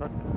truck.